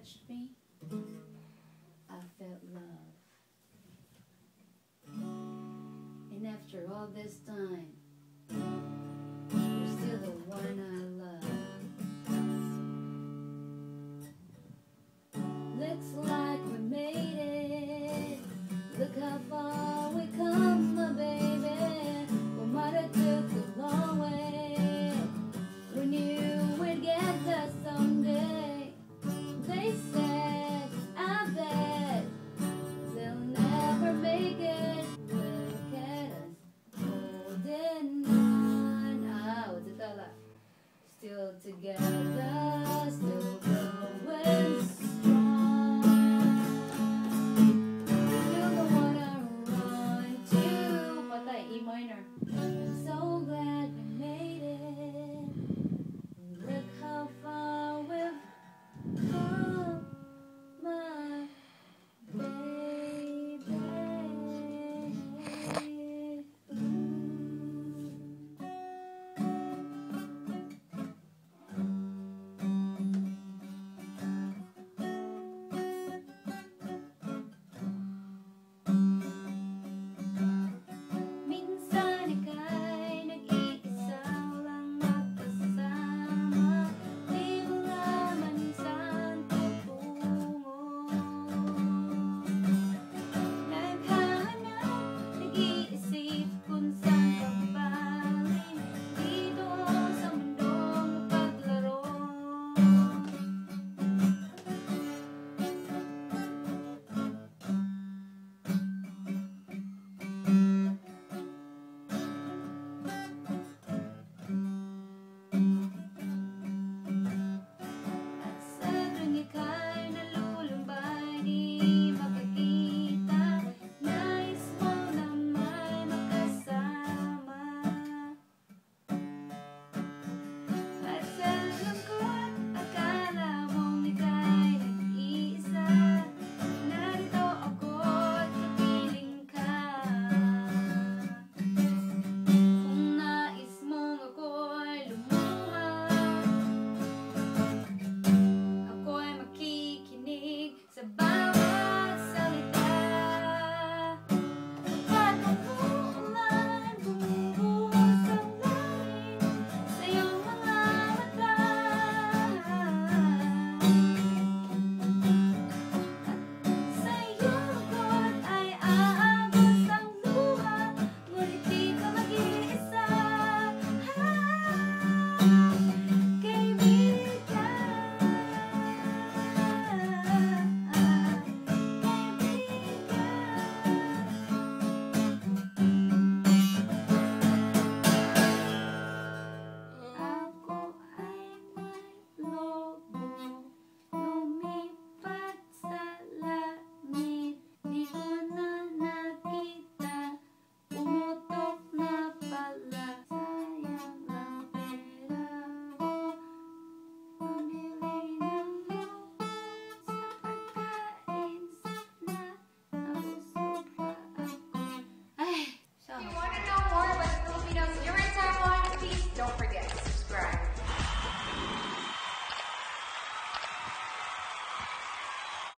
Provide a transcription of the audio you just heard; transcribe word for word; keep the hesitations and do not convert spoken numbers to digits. touched me, I felt love. And after all this time,